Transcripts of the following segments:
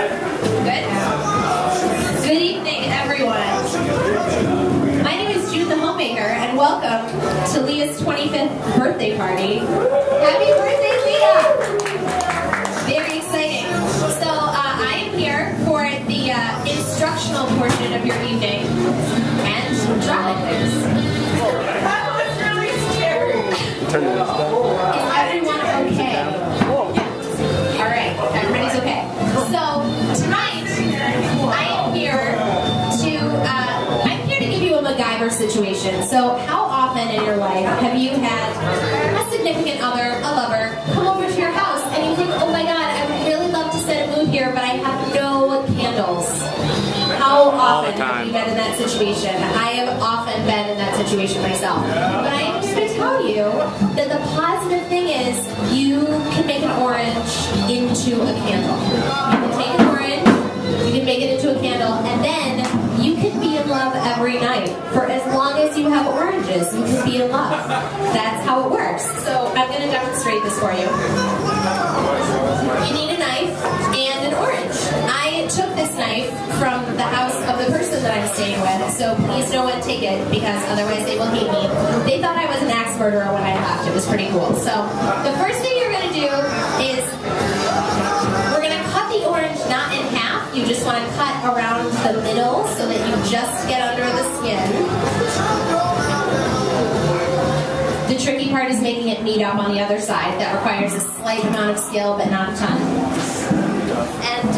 Good? Good evening, everyone. My name is June the Homemaker, and welcome to Leah's 25th birthday party. Happy birthday, Leah! Very exciting. So I am here for the instructional portion of your evening and drawing. Turn this down. Is everyone okay? Yeah. Alright, everybody's okay. So tonight I'm here to give you a MacGyver situation. So how often in your life have you had a significant other, a lover, come over to your house and you think, oh my god, I would really love to set a mood here, but I have no candles? How often have you been in that situation? I have often been in that situation myself. But I am just going to tell you that the positive thing is you can make an orange into a candle. You can take an orange, you can make it into a candle, and then you can be in love every night. For as long as you have oranges, you can be in love. That's how it works. So I'm going to demonstrate this for you. You need a knife and an orange. I took this knife from the house of the person that I'm staying with, so please no one take it because otherwise they will hate me. They thought I was an axe murderer when I left. It was pretty cool. So the first thing you're going to do is we're going to cut the orange not in half. You just want to cut around the middle so that you just get under the skin. The tricky part is making it meet up on the other side. That requires a slight amount of skill, but not a ton. And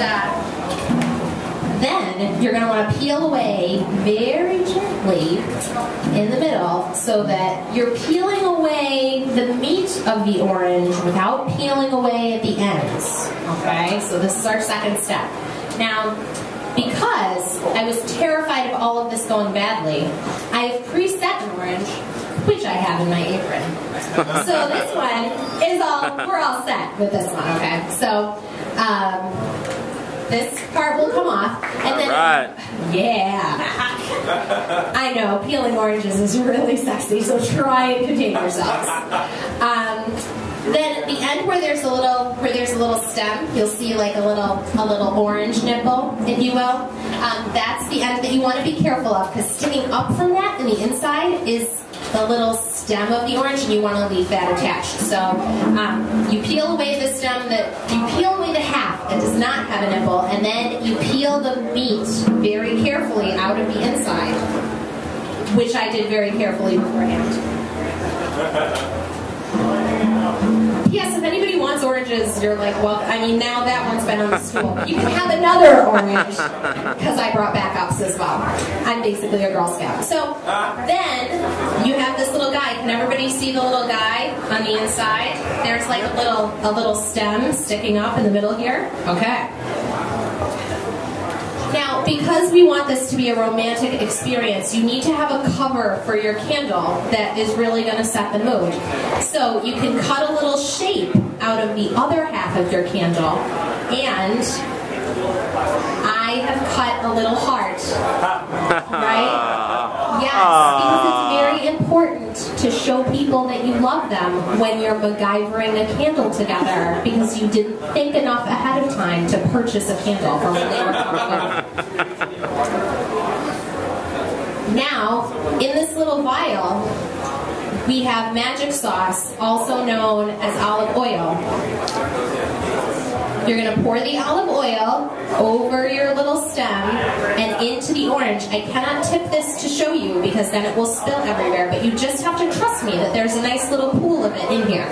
then you're going to want to peel away very gently in the middle so that you're peeling away the meat of the orange without peeling away at the ends. Okay, so this is our second step. Now, because I was terrified of all of this going badly, I have preset an orange, which I have in my apron. So this one is we're all set with this one, okay? So this part will come off, and then, right. Yeah. I know, peeling oranges is really sexy, so try and contain yourselves. Then at the end where there's a little stem, you'll see like a little orange nipple, if you will. That's the end that you want to be careful of, because sticking up from that in the inside is the little stem of the orange, and you want to leave that attached. So you peel away the stem, you peel away the half that does not have a nipple, and then you peel the meat very carefully out of the inside, which I did very carefully beforehand. Yes, if anybody wants oranges, you're like, well, I mean, now that one's been on the stool. You can have another orange, because I brought backups as well. I'm basically a Girl Scout. So then you have this little guy. Can everybody see the little guy on the inside? There's like a little stem sticking up in the middle here. Okay. Now, because we want this to be a romantic experience, you need to have a cover for your candle that is really going to set the mood. So you can cut a little shape out of the other half of your candle, and I have cut a little heart, right? Yes, because it's very important to show people that you love them when you're MacGyvering a candle together, because you didn't think enough ahead of time to purchase a candle for when they were coming over. Now, in this little vial, we have magic sauce, also known as olive oil. You're going to pour the olive oil over your little stem and into the orange. I cannot tip this to show you because then it will spill everywhere, but you just have to trust me that there's a nice little pool of it in here.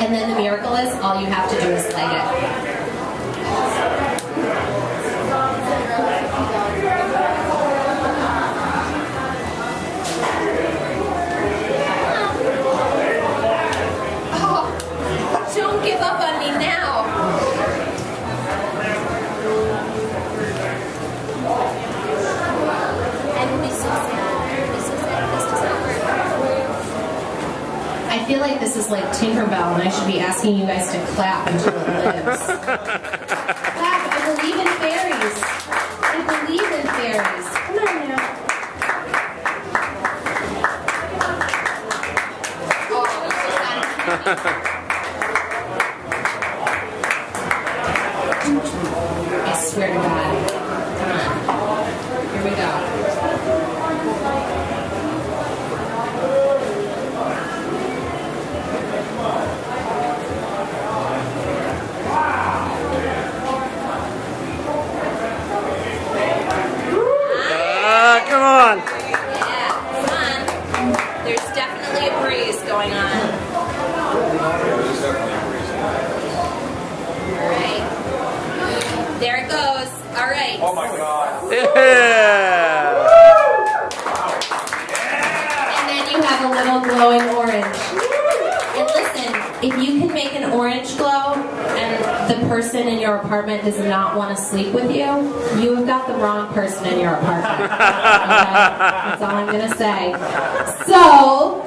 And then the miracle is all you have to do is light it. I feel like this is like Tinkerbell, and I should be asking you guys to clap until it lives. Clap, I believe in fairies. I believe in fairies. Come on now. Oh, swear to God. Come on. Here we go. Come on. Yeah, come on. There's definitely a breeze going on. There it goes. All right. Oh my God. Yeah. And then you have a little glowing orange. And listen, if you can make an orange glow and the person in your apartment does not want to sleep with you, you have got the wrong person in your apartment. Okay? That's all I'm going to say. So,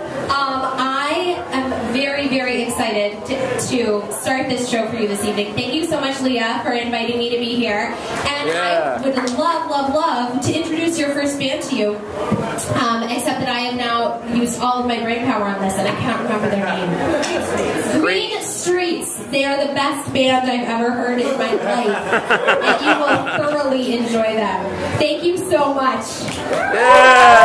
very excited to start this show for you this evening. Thank you so much, Leah, for inviting me to be here. And yeah. I would love to introduce your first band to you, except that I have now used all of my brain power on this and I can't remember their name. Green Streets. They are the best band I've ever heard in my life. And you will thoroughly enjoy them. Thank you so much. Yeah.